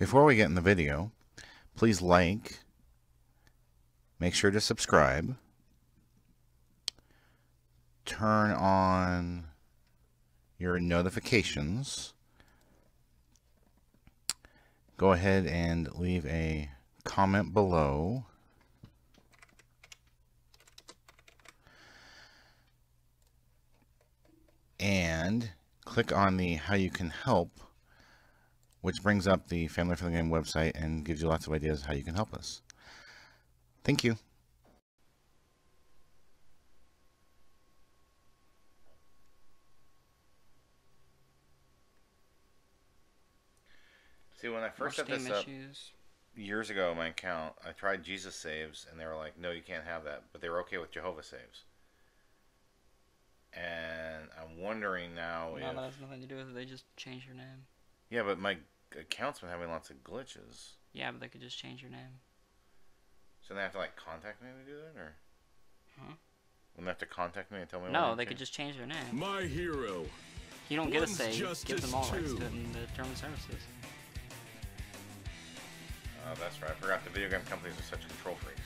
Before we get in the video, please like, make sure to subscribe, turn on your notifications, go ahead and leave a comment below. And click on the How You Can Help, which brings up the Family Friendly Gaming website and gives you lots of ideas how you can help us. Thank you. See, when I first set this up years ago on my account, I tried Jesus Saves, and they were like, no, you can't have that. But they were okay with Jehovah Saves. And I'm wondering now if... No, that has nothing to do with it. They just changed your name. Yeah, but my account's been having lots of glitches. Yeah, but they could just change your name. So they have to, like, contact me to do that, or...? Huh? Wouldn't they have to contact me and tell me No, they could just change their name. My hero. You don't get a say. Give them all rights to it in the terms and services. Oh, that's right. I forgot the video game companies are such control freaks.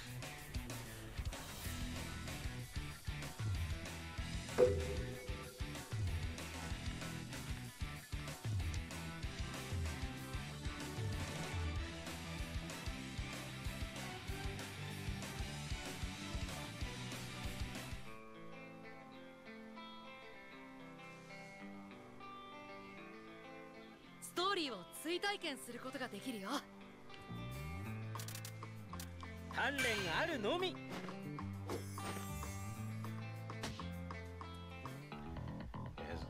Storyを追体験することができるよ。鍛錬あるのみ。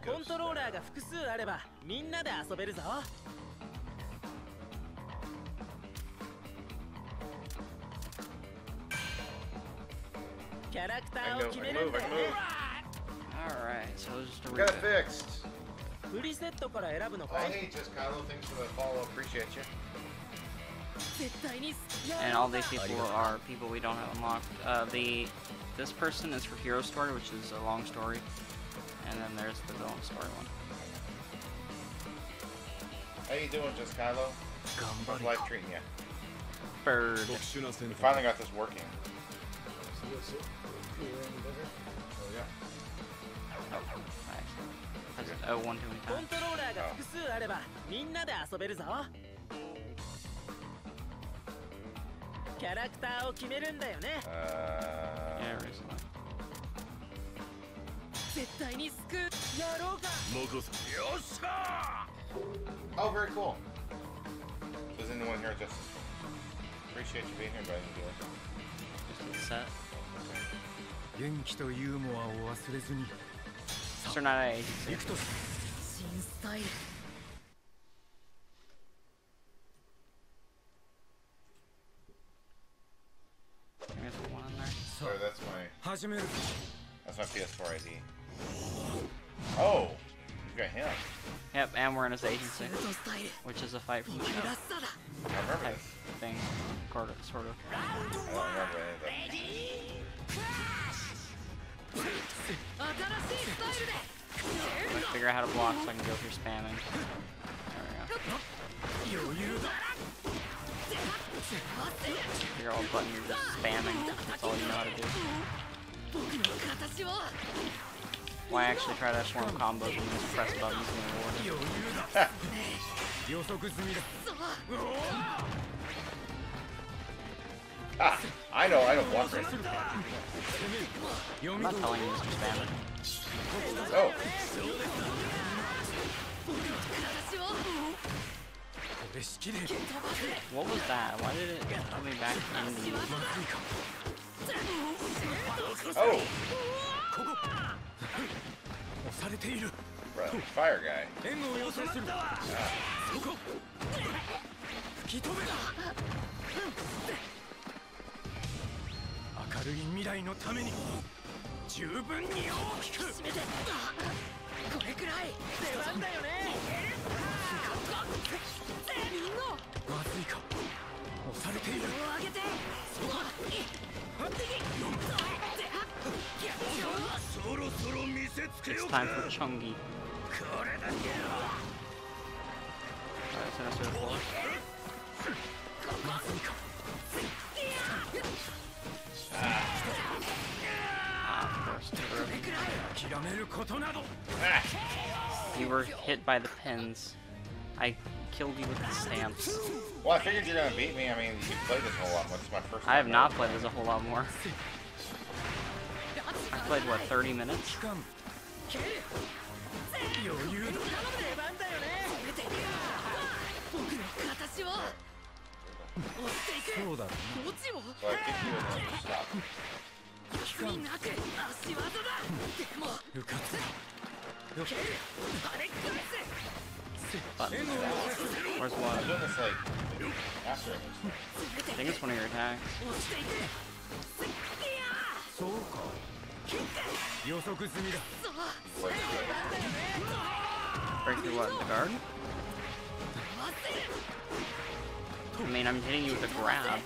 コントローラーが複数あればみんなで遊べるぞ。キャラクターを決めるんだよね。プリセットから選ぶのかい？ And all these people are people we don't have unlocked. This person is for hero story, which is a long story. And then there's the villain story one. How you doing, just Kylo? How's life treating you? Bird. We finally got this working. Oh yeah. I actually pressed O1 too many times. Oh. Yeah, recently. Oh, very cool. Does anyone here just appreciate you being here, buddy? Just set. Sir, not an agency. There's one on there. So that's my PS4 ID. Oh, you got him. Yep, and we're in his agency, which is a fight from the show. I remember this thing, sort of. I don't remember anything. I'm gonna figure out how to block so I can go through spamming. There we go. Figure out all the buttons you're just spamming. That's all you know how to do. Why I actually try to swarm combos and just press buttons in the water. Ah, I know one right now. I'm not telling you, Mr. Spammer. Oh. What was that? Why did it tell me back in the... Oh! Right, fire guy. It's time for Chongi. Alright, so that's You were hit by the pins. I killed you with the stamps. Well, I figured you're gonna beat me. I mean, you played this a whole lot more. This is my first. I have not played this a whole lot more. I played what, 30 minutes? Where's one? I think it's one of your attacks. Break through what? The guard? I mean, I'm hitting you with a grab.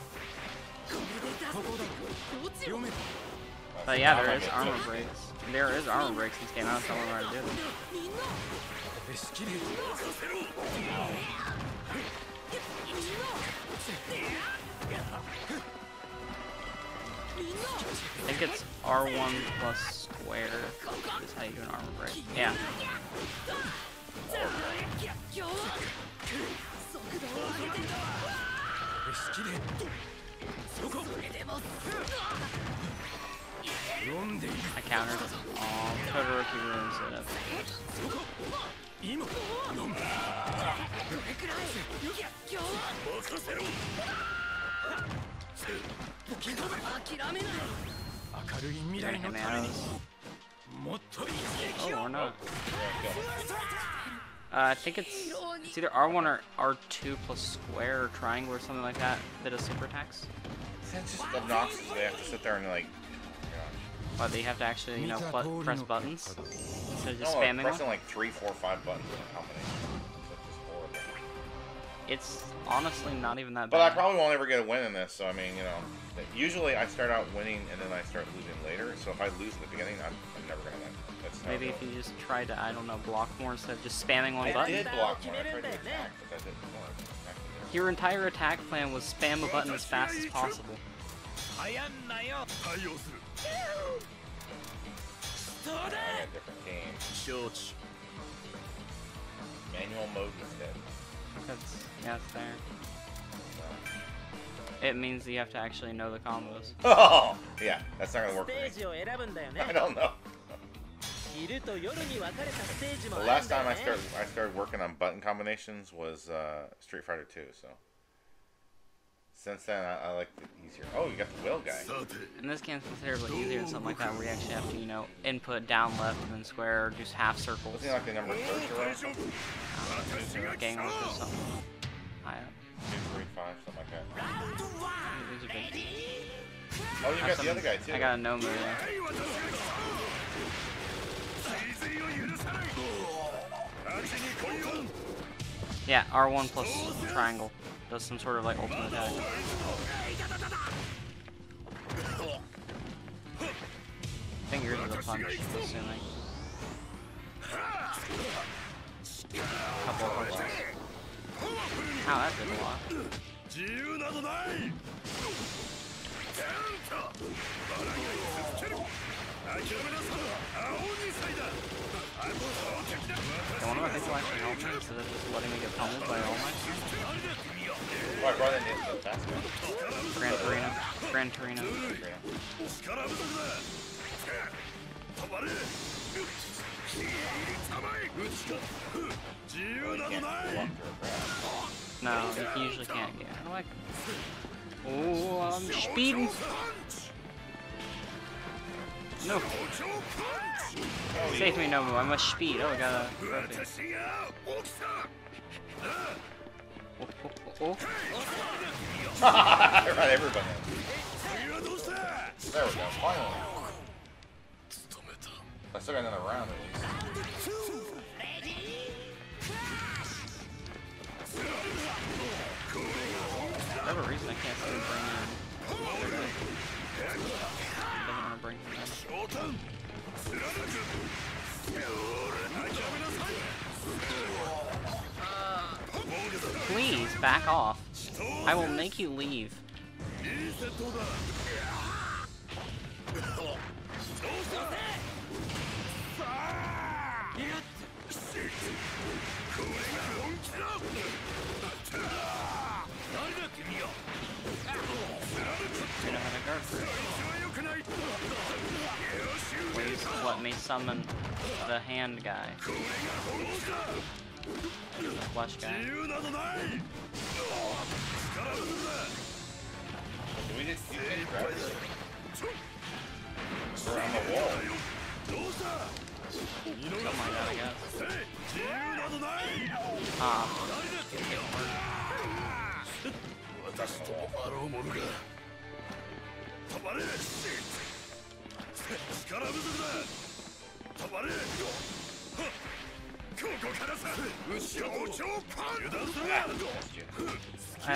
But yeah, there is armor breaks. There is armor breaks in this game. I don't know what I'm doing. I think it's R1 plus square is how you do an armor break. Yeah. I countered. Oh, Todoroki ruins it up. Oh, or not. I think it's either R1 or R2 plus square or triangle or something like that that does super attacks. That's just obnoxious. They have to sit there and like. Why they have to actually, you know, press buttons instead of just spamming them? Pressing like 3, 4, 5 buttons. How many? It's honestly not even that bad. But I probably won't ever get a win in this, so I mean, you know, usually I start out winning and then I start losing later. So if I lose at the beginning, I'm never gonna win. That's how. Maybe if you just try to, I don't know, block more instead of just spamming one button. I did block more. I tried to attack, but that didn't work. Your entire attack plan was spam a button as fast as possible. I am different game. Manual mode instead. That's there. It means that you have to actually know the combos. Oh yeah, that's not gonna work for me. I don't know. The last time I started working on button combinations was Street Fighter 2, so. Since then, I like the easier. Oh, you got the wheel guy. And this game's considerably easier than something like that, where you actually have to, you know, input down left and then square, or just half circles. Wasn't it like the number 30 or gang or something? I don't know. 2, 3, 5, something like that. Oh, you got the other guy too. I got a no move. Yeah, R1 plus triangle does some sort of like ultimate attack. Fingers of the punch, I'm assuming. Couple of punches. Wow, that did a lot. I wonder if it's actually helping instead of just letting me get pummeled by All Might. Oh, I brought it in so fast. Gran Torino. Gran Torino. No, you usually can't get. I like. Oh, I'm speeding. No. Save me, Nobu. I must speed. Oh, I got a. Perfect. Oh, oh, oh. I ran everybody. There we go, finally. I still got another round at least. For whatever reason, I can't seem to bring him. I don't want to bring him in. Please back off. I will make you leave. They don't have a guard for it. Wait, let me summon the hand guy. The flesh guy. We just use it right away. Around the wall. Something like that, I guess. I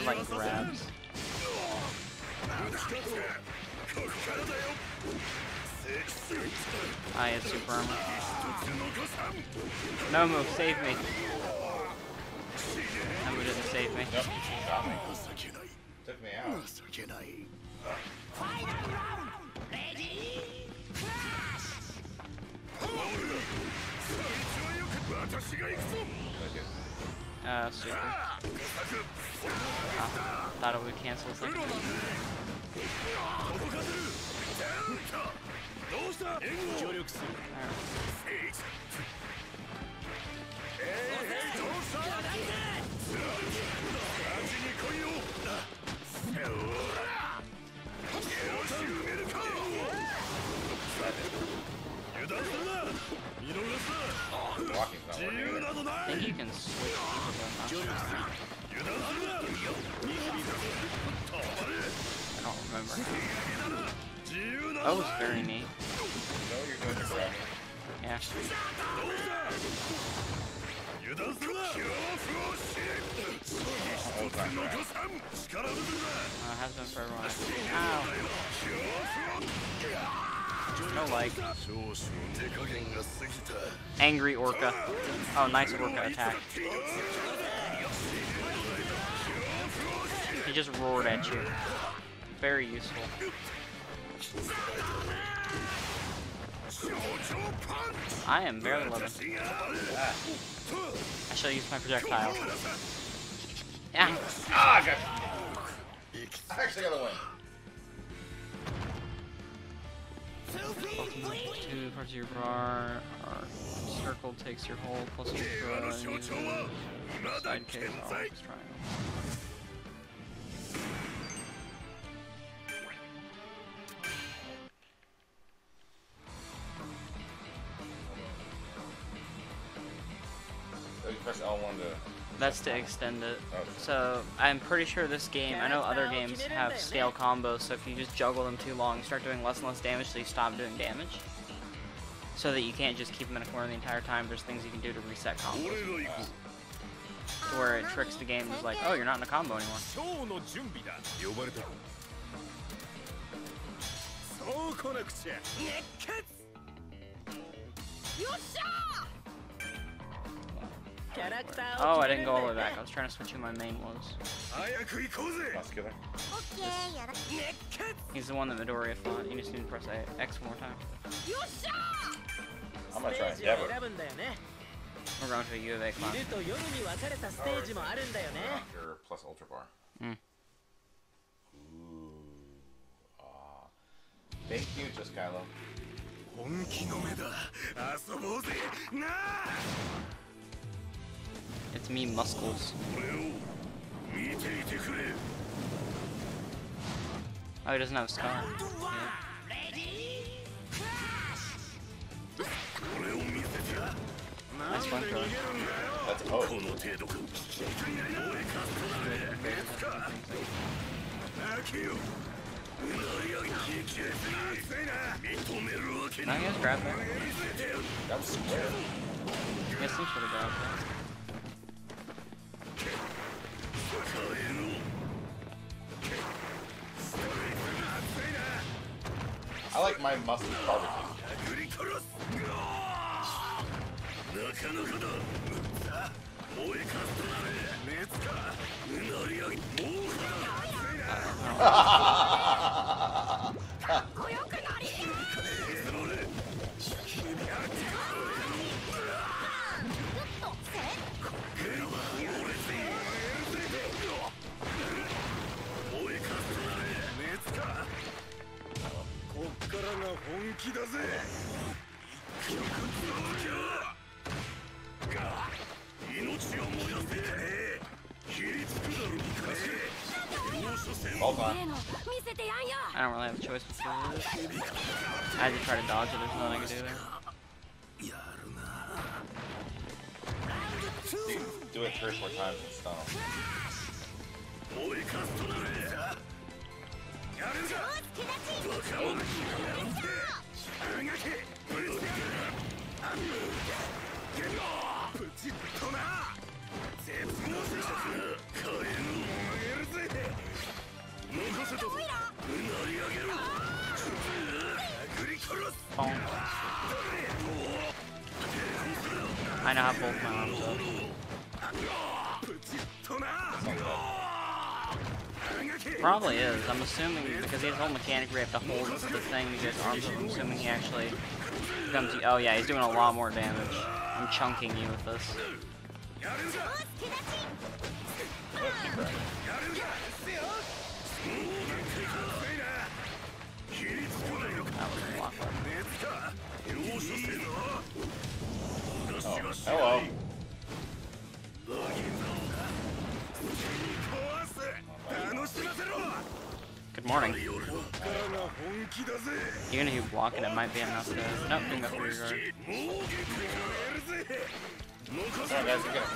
like grabs. I have super armor. No move, save me. No move didn't save me. Nope, she got me. Took me out. Final round! Ready? Super. Thought it would cancel the thing. I think you can switch people, I don't remember. That was very neat. Yeah. It has been for everyone. Ow! No like. Angry Orca. Oh, nice Orca attack. He just roared at you. Very useful. I am barely living. I shall use my projectile. Ah! Ah, I actually got a win. Two parts of your bar are circled, takes your whole plus your side case always triangle. That's to extend it. So I'm pretty sure this game, I know other games have scale combos, so if you just juggle them too long, you start doing less and less damage, so you stop doing damage. So that you can't just keep them in a corner the entire time. There's things you can do to reset combos. To where it tricks the game, is like, oh, you're not in a combo anymore. Oh, I didn't go all the way back. I was trying to switch who my main was. He's the one that Midoriya fought. You just need to press X one more time. I'm gonna try and dab it. We're going to a U of A class. Your plus ultra bar. Mm. Ooh. Thank you, just Kylo. It's me, Muscles. Oh, he doesn't have a scar. Yeah. Nice one, bro. That's oh. Can I just grab that? That was square. I guess he should have grabbed that. I like my muscle barbecue. Hold on. I don't really have a choice between this. I just try to dodge it, there's nothing I can do there. Dude, do it 3 or 4 times and stop. Oh. I now have both my arms up. Probably is. I'm assuming because his whole mechanic where you have to hold the thing to get his arms up. I'm assuming he actually becomes. Oh yeah, he's doing a lot more damage. I'm chunking you with this. Oh, hello. Good morning. Even if you block it, it might be enough to. Nope, doing that for your guard. Alright, guys, we're good.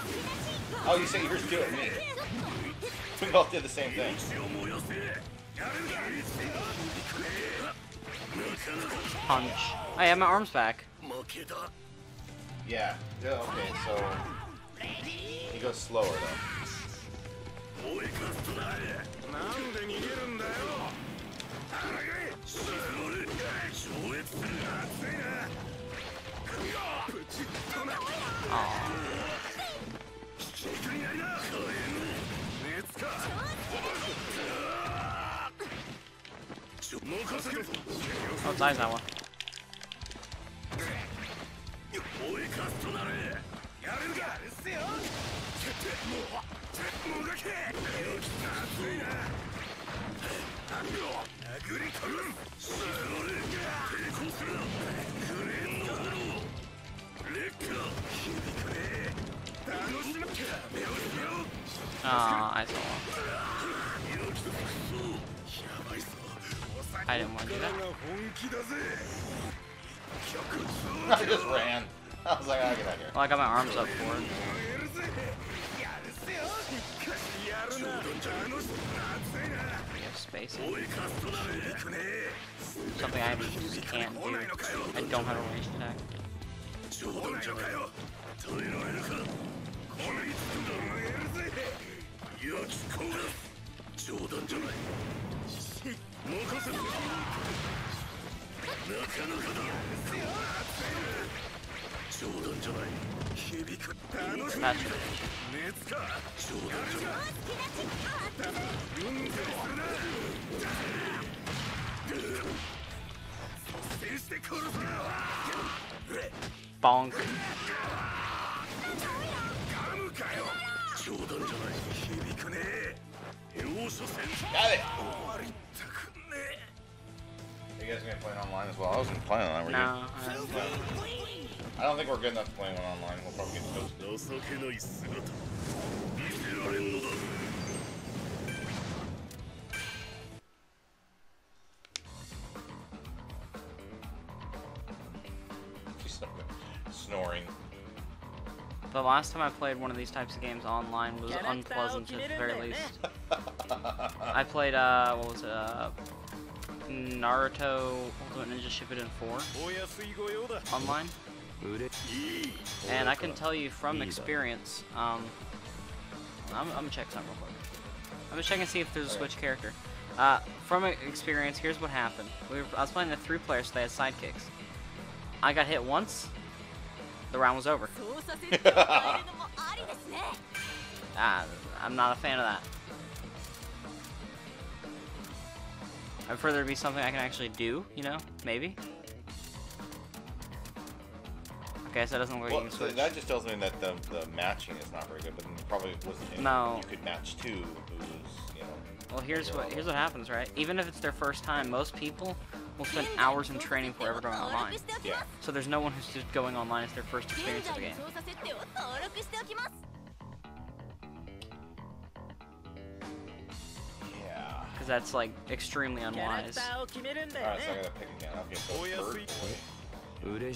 Oh, you said yours too, and me. We both did the same thing. Punch. I have my arms back. Yeah. Yeah, okay, so he goes slower though. Oh, it's nice that one. Ah, I saw one. I didn't want to do that. I just ran. I was like, I'll get out of here. Well, I got my arms up for it. We have space. Something I just can't do. I don't have a range attack. Bonk. Got it! You guys are gonna play it online as well? I wasn't playing online, were you? No, I don't think we're good enough to play one online. We'll probably get posted. She's snoring. The last time I played one of these types of games online was unpleasant at the very least. I played, what was it, Naruto Ultimate Ninja Shippuden 4 online. And I can tell you from experience, I'm gonna check something real quick. I'm gonna check and see if there's a Switch character. From experience, here's what happened. I was playing a 3-player, so they had sidekicks. I got hit once, the round was over. I'm not a fan of that. I'd further be something I can actually do, you know? Maybe. Okay, so it doesn't look like you can switch. That just tells me that the matching is not very good, but it probably wasn't. You know, no. You could match two, who's, you know. Well, here's what happens, right? Even if it's their first time, most people will spend hours in training before ever going online. Yeah. So there's no one who's just going online. It's their first experience of the game. Yeah. Because that's, like, extremely unwise. Alright, so I gotta pick again. I'll get the Bird Boy.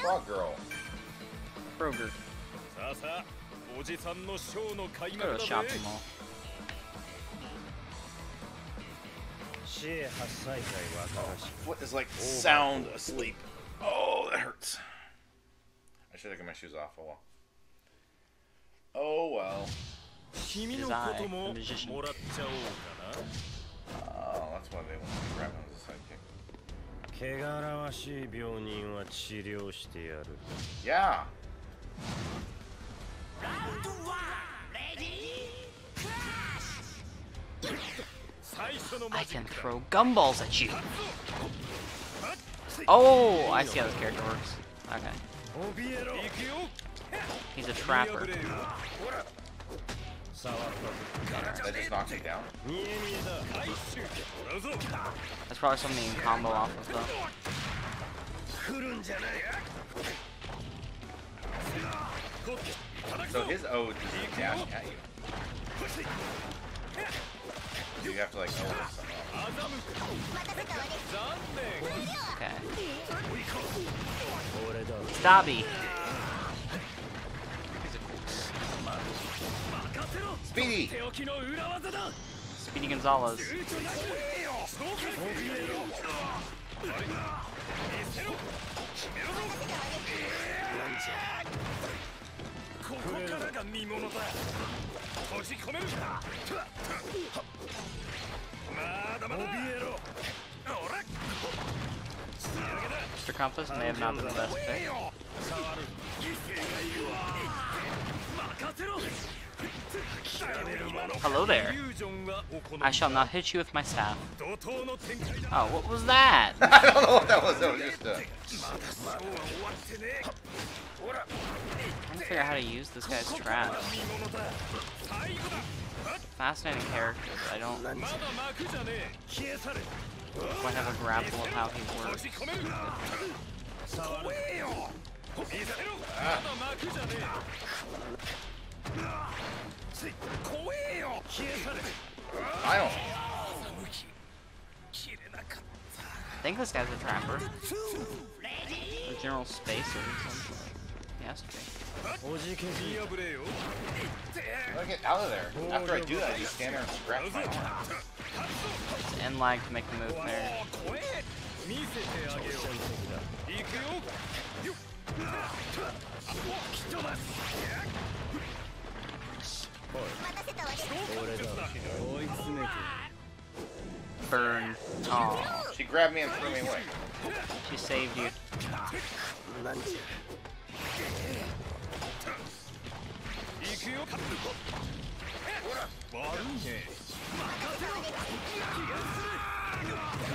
Frog girl. Kroger. Go to a shopping mall. What is, like, sound asleep? Oh, that hurts. I should have got my shoes off a while. Oh well. The magician. Oh, that's why they want to grab him as a sidekick. Yeah. Round one. Ready? Crash. I can throw gumballs at you. Oh, I see how this character works. Okay. He's a trapper. That just knocks him down. That's probably something you can combo off of, though. So his O just dash at you. You have to, like, know this somehow. Okay. Stabby. Speedy. Speedy Gonzalez. Mr. Compass may have not been the best pick. Hello there. I shall not hit you with my staff. Oh, what was that? I don't know what that was. That was just a... I'm trying to figure out how to use this guy's traps. Fascinating characters. I don't... I have a grapple of how he works. I don't. I think this guy's a trapper. The general spacer or something. He has to be. I gotta get out of there. After I do that, I just stand there and scratch my arm. It's end lag to make the move there. Burn. Aww. She grabbed me and threw me away. She saved you. I'm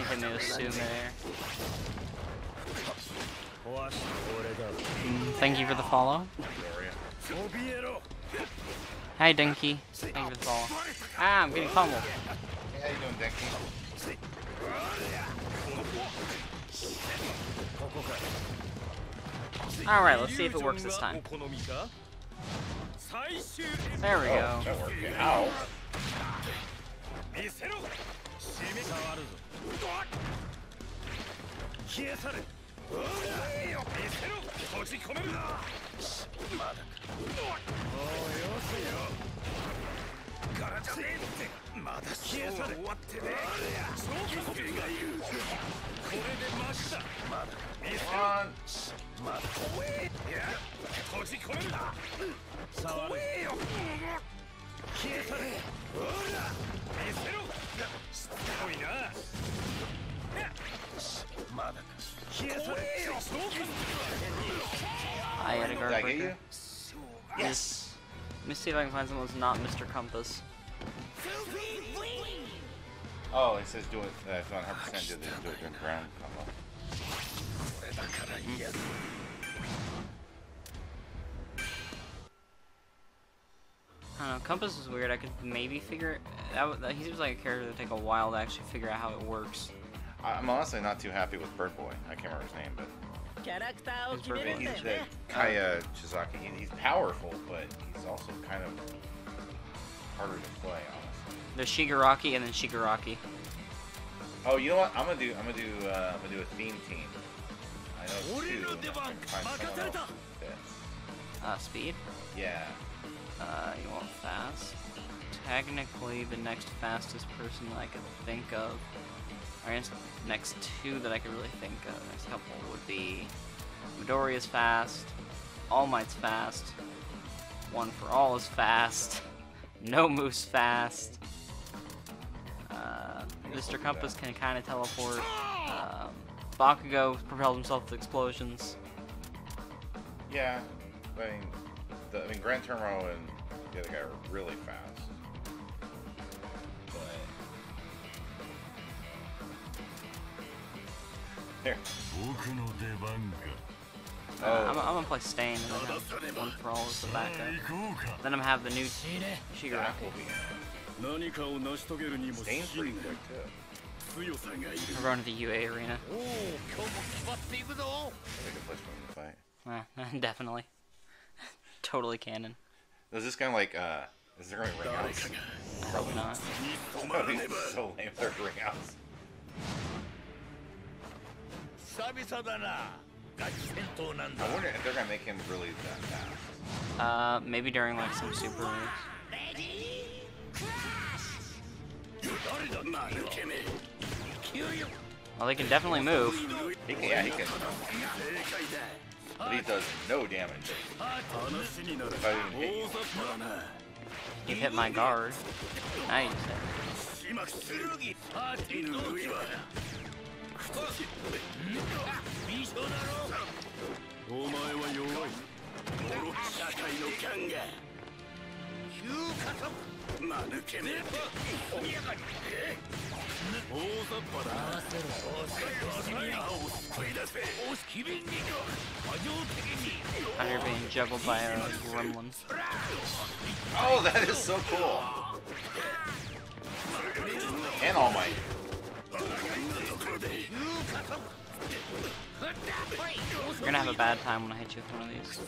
gonna assume there. Thank you for the follow. Hi, Denki. Thank you for the follow. Ah, I'm getting pummeled. Hey, how you doing, Denki? Alright, let's see if it works this time. There we go. That worked. Ow. I hit you? Yes! Let me see if I can find someone who's not Mr. Compass. Oh, it says do it. If you want 100% do this, do it during ground combo. I don't know, Compass is weird. I could maybe figure out. He seems like a character that would take a while to actually figure out how it works. I'm honestly not too happy with Bird Boy. I can't remember his name, but. He's Kaya Chizaki. He's powerful, but he's also kind of harder to play, honestly. There's Shigaraki and then Shigaraki. Oh, you know what? I'm gonna do a theme team. I know two. Speed. Yeah. You want fast? Technically, the next fastest person that I could think of. Our next two that I could really think of, the next couple would be Midoriya's fast, All Might's fast, One for All is fast, No Moose fast, Mr. Compass can kind of teleport, Bakugo propelled himself to explosions. Yeah, I mean Gran Torino and the other guy are really fast. There. I'm gonna play Stain and then have One for All as the backup. Then I'm gonna have the new Shigaraki. Stain's pretty quick too. I'm going to the UA arena. Definitely. Totally canon. Is this guy like, is there any ring outs? Probably not. He's so lame with their ring outs. I wonder if they're gonna make him really that fast. Maybe during like some super moves. Well, they can definitely move. He can. But he does no damage. If I even hit you. You hit my guard. Nice. And you're being juggled by a gremlin. Oh, that is so cool! And All Might. You're gonna have a bad time when I hit you with one of these.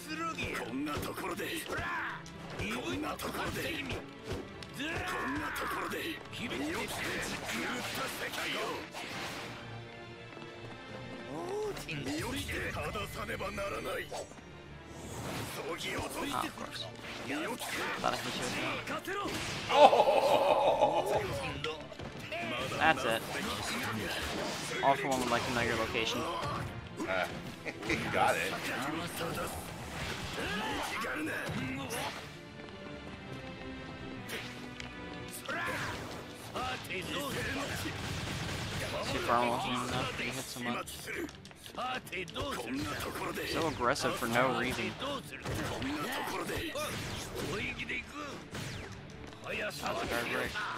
Oh, of course. Thought I hit you with one. That's it. All for One would like to know your location. Got it. Super almost enough. You hit so much. So aggressive for no reason.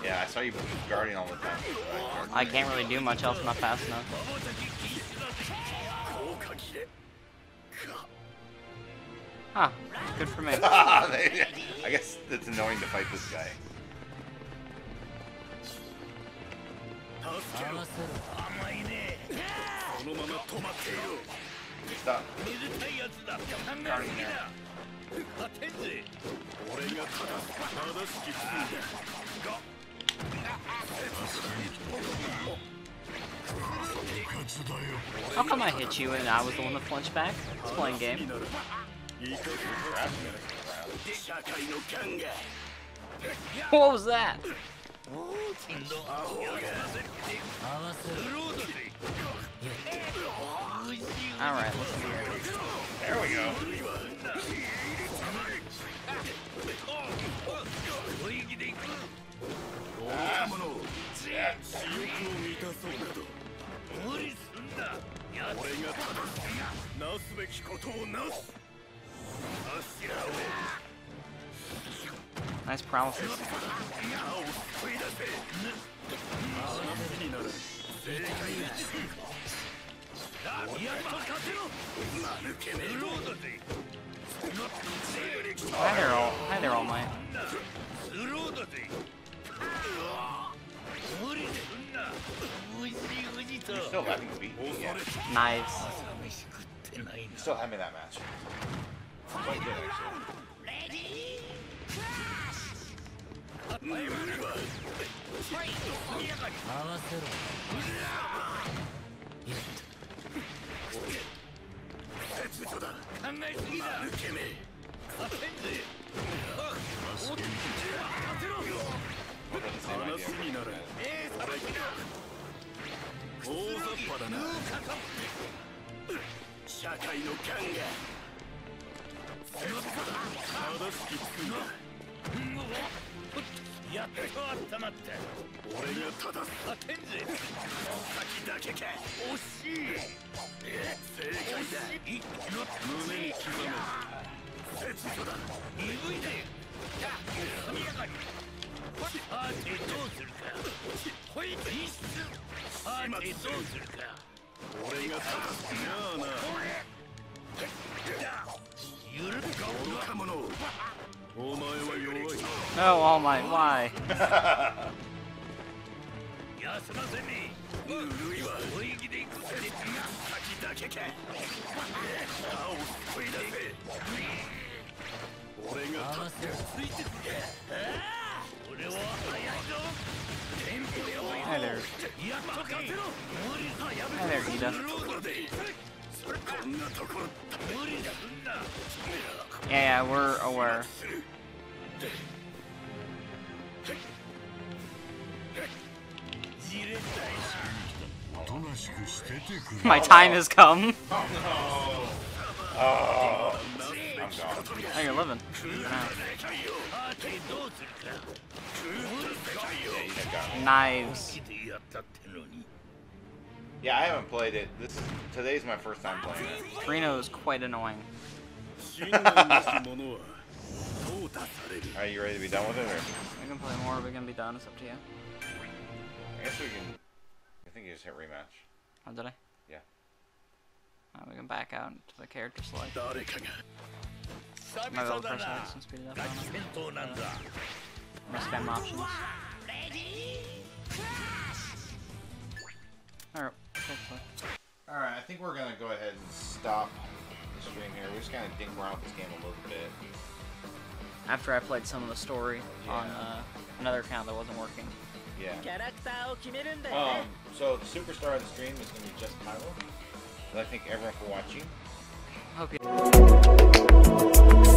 Yeah, I saw you guarding all the time. So I can't really do much else, not fast enough. Huh, good for me. I guess it's annoying to fight this guy. Stop. Guarding there. How come I hit you and I was the one that flinched back? It's playing game. What was that? Alright, listen here. There we go. Nice paralysis. Hi there, All Might. You're still having to beat me. Yeah. Nice. You still had me that match. Quite good, actually. No, All Might, why? Hi there. Hi there, Ida. Yeah, we're aware. My time has come. Oh, no. Oh, I'm gone. Oh, you're living. Wow. Knives. Yeah, I haven't played it. This is today's my first time playing it. Torino is quite annoying. Are you ready to be done with it? Or? We can play more. We can be done. It's up to you. I guess we can. I think you just hit rematch. Oh, did I? Yeah. Right, we can back out to the character select. My old person and speed it up. I'm gonna spam options. Alright, alright, I think we're gonna go ahead and stop the stream here. We just kind of dink around with this game a little bit. After I played some of the story on another account that wasn't working. Yeah. So the superstar of the stream is going to be just Pyro. I thank everyone for watching. Hope you